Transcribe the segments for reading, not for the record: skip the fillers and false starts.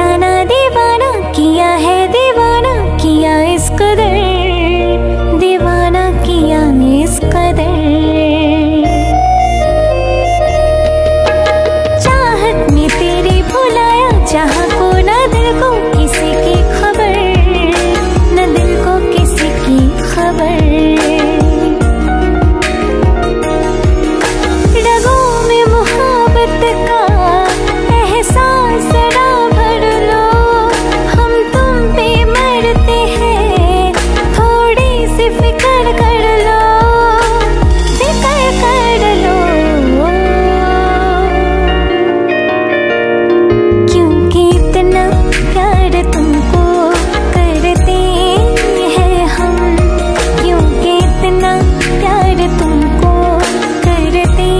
जाना दीवाना किया है, दीवाना किया इस कदर, दीवाना किया इस कदर। चाहत में तेरे भुलाया जहाँ को, ना दिल को किसी की खबर, ना दिल को किसी की खबर। रगों में मोहब्बत का एहसास ना भर लो, हम तुम पे मरते हैं, थोड़ी सी फिक्र कर लो, फिक्र कर लो। क्यों कि इतना प्यार तुमको करते हैं हम, क्यों कि इतना प्यार तुमको करते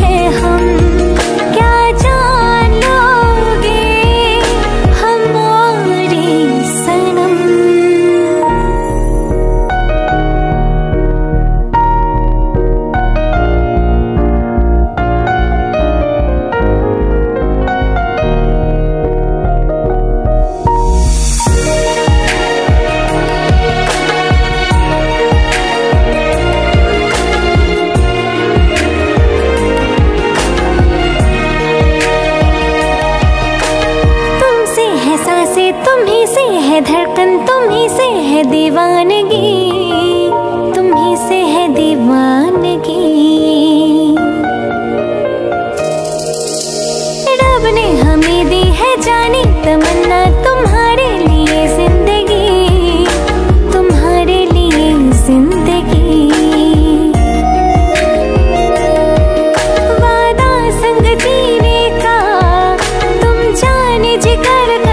हैं हम। क्या जानोगे हमारे सनम, तुमसे है सांसें, तुम्हीं से है धड़कन, तुम्हीं से है दीवानगी, तुम्हीं से है दीवानगी। रब ने हमें दी है जानी तमन्ना, तुम्हारे लिए जिंदगी, तुम्हारे लिए जिंदगी। वादा संग जीने का, तुम जाने जिगर का।